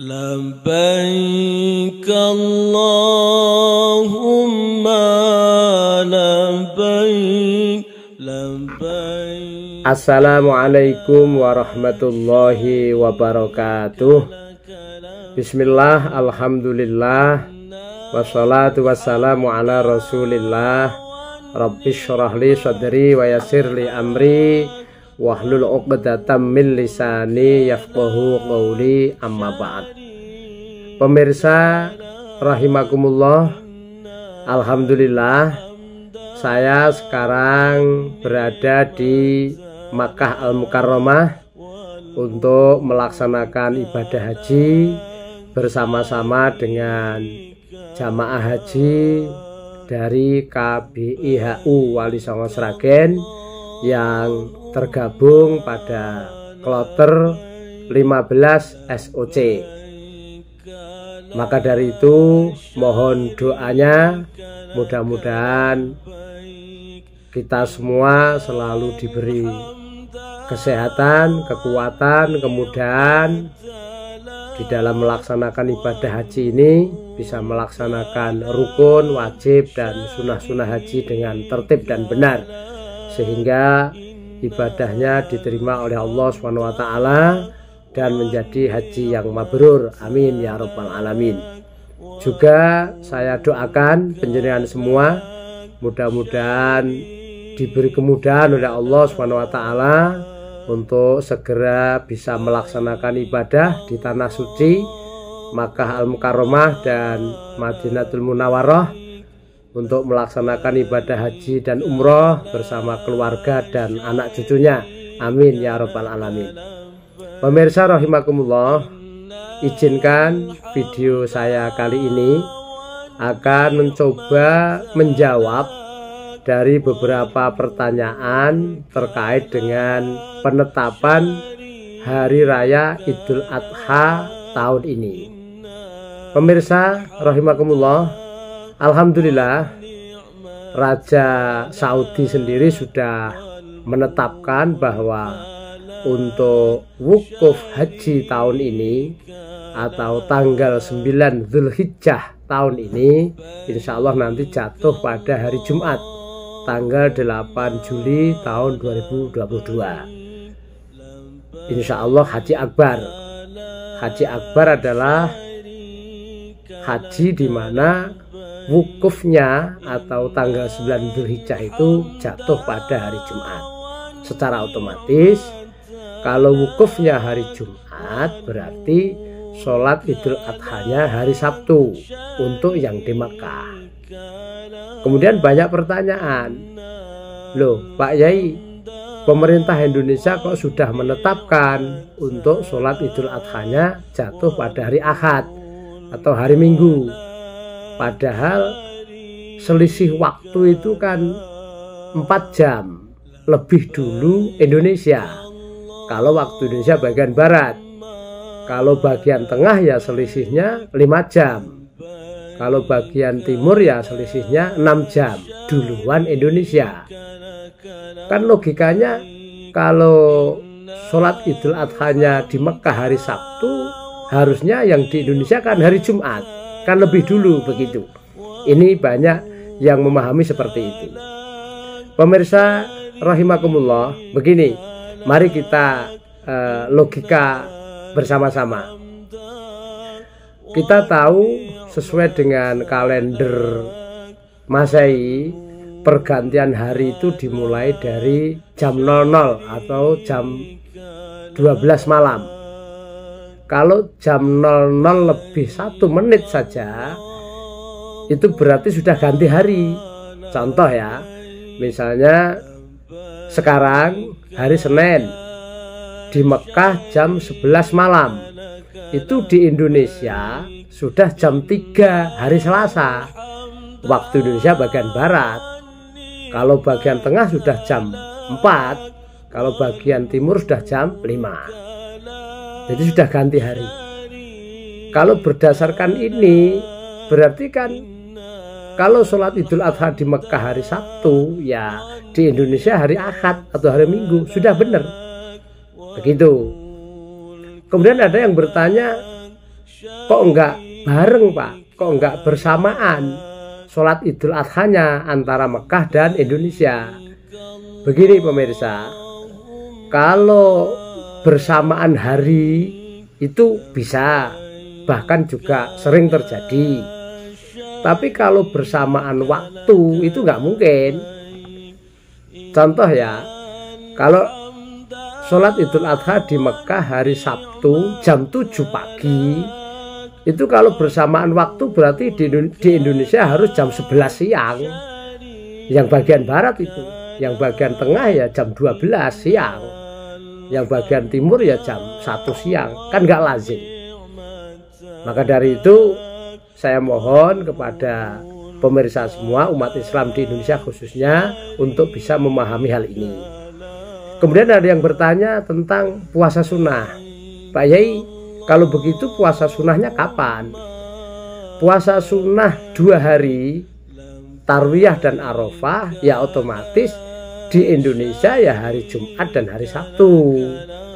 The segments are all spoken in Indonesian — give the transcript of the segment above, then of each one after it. لبيك اللهم لبيك لبيك. Assalamualaikum warahmatullahi wabarakatuh. Bismillah, alhamdulillah, wassalatu wassalamu ala rasulillah. Rabbi syrahli sadri wa yasirli amri wahlul uqdatam min lisani yafqahu qawli, amma ba'd. Pemirsa rahimakumullah, alhamdulillah saya sekarang berada di Makkah Al Mukarromah untuk melaksanakan ibadah haji bersama-sama dengan jamaah haji dari KBIHU Wali Songo Sragen yang tergabung pada kloter 15 SOC. Maka dari itu mohon doanya, mudah-mudahan kita semua selalu diberi kesehatan, kekuatan, kemudahan di dalam melaksanakan ibadah haji ini, bisa melaksanakan rukun, wajib, dan sunnah-sunnah haji dengan tertib dan benar, sehingga ibadahnya diterima oleh Allah SWT dan menjadi haji yang mabrur. Amin ya rabbal alamin. Juga saya doakan penjenengan semua mudah-mudahan diberi kemudahan oleh Allah SWT untuk segera bisa melaksanakan ibadah di tanah suci Makkah Al Mukarromah dan Madinatul Munawaroh, untuk melaksanakan ibadah haji dan umroh bersama keluarga dan anak cucunya. Amin ya rabbal alamin. Pemirsa rahimakumullah, izinkan video saya kali ini akan mencoba menjawab dari beberapa pertanyaan terkait dengan penetapan Hari Raya Idul Adha tahun ini. Pemirsa rahimakumullah, alhamdulillah Raja Saudi sendiri sudah menetapkan bahwa untuk wukuf haji tahun ini atau tanggal 9 Dzulhijjah tahun ini, insya Allah nanti jatuh pada hari Jumat tanggal 8 Juli tahun 2022. Insya Allah Haji Akbar. Haji Akbar adalah haji di mana wukufnya atau tanggal 9 Dzulhijjah itu jatuh pada hari Jumat. Secara otomatis kalau wukufnya hari Jumat berarti sholat Idul Adhanya hari Sabtu untuk yang di Makkah. Kemudian banyak pertanyaan, loh Pak Yai, pemerintah Indonesia kok sudah menetapkan untuk sholat Idul Adhanya jatuh pada hari Ahad atau hari Minggu, padahal selisih waktu itu kan 4 jam lebih dulu Indonesia. Kalau waktu Indonesia bagian barat, kalau bagian tengah ya selisihnya 5 jam, kalau bagian timur ya selisihnya 6 jam duluan Indonesia. Kan logikanya kalau sholat Idul Adhanya di Mekah hari Sabtu, harusnya yang di Indonesia kan hari Jumat, kan lebih dulu begitu. Ini banyak yang memahami seperti itu. Pemirsa rahimakumullah, begini, mari kita logika bersama-sama. Kita tahu sesuai dengan kalender Masehi, pergantian hari itu dimulai dari jam 00 atau jam 12 malam. Kalau jam 00 lebih 1 menit saja, itu berarti sudah ganti hari. Contoh ya, misalnya sekarang hari Senin di Mekah jam 11 malam, itu di Indonesia sudah jam 3 hari Selasa. Waktu Indonesia bagian barat. Kalau bagian tengah sudah jam 4, kalau bagian timur sudah jam 5. Jadi sudah ganti hari. Kalau berdasarkan ini berarti kan kalau sholat Idul Adha di Mekah hari Sabtu, ya di Indonesia hari Ahad atau hari Minggu. Sudah benar begitu. Kemudian ada yang bertanya, Kok enggak bareng, Pak? Kok enggak bersamaan sholat Idul Adhanya antara Mekah dan Indonesia? Begini pemirsa, kalau bersamaan hari itu bisa, bahkan juga sering terjadi. Tapi kalau bersamaan waktu itu nggak mungkin. Contoh ya, kalau sholat Idul Adha di Mekah hari Sabtu jam 7 pagi, itu kalau bersamaan waktu berarti di Indonesia harus jam 11 siang. Yang bagian barat itu, yang bagian tengah ya jam 12 siang, yang bagian timur ya jam 1 siang. Kan nggak lazim. Maka dari itu saya mohon kepada pemirsa semua, umat Islam di Indonesia khususnya, untuk bisa memahami hal ini. Kemudian ada yang bertanya tentang puasa sunnah. Pak Yai, kalau begitu puasa sunnahnya kapan? Puasa sunnah 2 hari, Tarwiyah dan Arafah, ya otomatis di Indonesia ya hari Jumat dan hari Sabtu.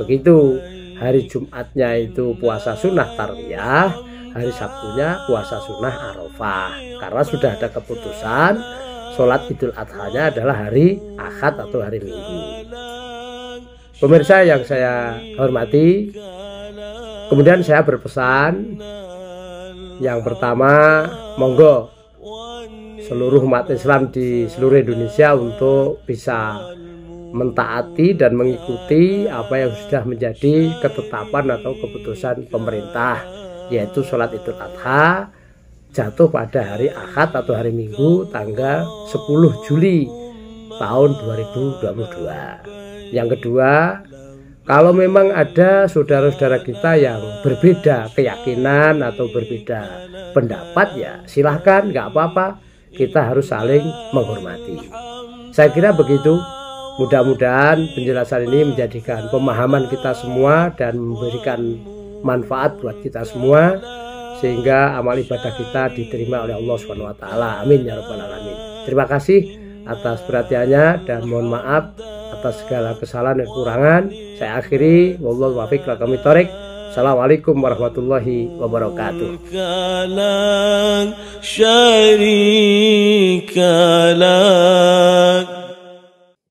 Begitu, hari Jumatnya itu puasa sunnah Tarwiyah, hari Sabtunya puasa sunnah Arafah, karena sudah ada keputusan sholat Idul Adhanya adalah hari Ahad atau hari Minggu. Pemirsa yang saya hormati, kemudian saya berpesan, yang pertama, monggo seluruh umat Islam di seluruh Indonesia untuk bisa mentaati dan mengikuti apa yang sudah menjadi ketetapan atau keputusan pemerintah, yaitu sholat Idul Adha jatuh pada hari Ahad atau hari Minggu tanggal 10 Juli tahun 2022. Yang kedua, kalau memang ada saudara-saudara kita yang berbeda keyakinan atau berbeda pendapat, ya silahkan, nggak apa-apa, kita harus saling menghormati. Saya kira begitu. Mudah-mudahan penjelasan ini menjadikan pemahaman kita semua dan memberikan manfaat buat kita semua, sehingga amal ibadah kita diterima oleh Allah SWT. Amin ya rabbal alamin. Terima kasih atas perhatiannya dan mohon maaf atas segala kesalahan dan kekurangan. Saya akhiri, wallahu muwaffiq lil aqwamit thoriq. Assalamualaikum warahmatullahi wabarakatuh.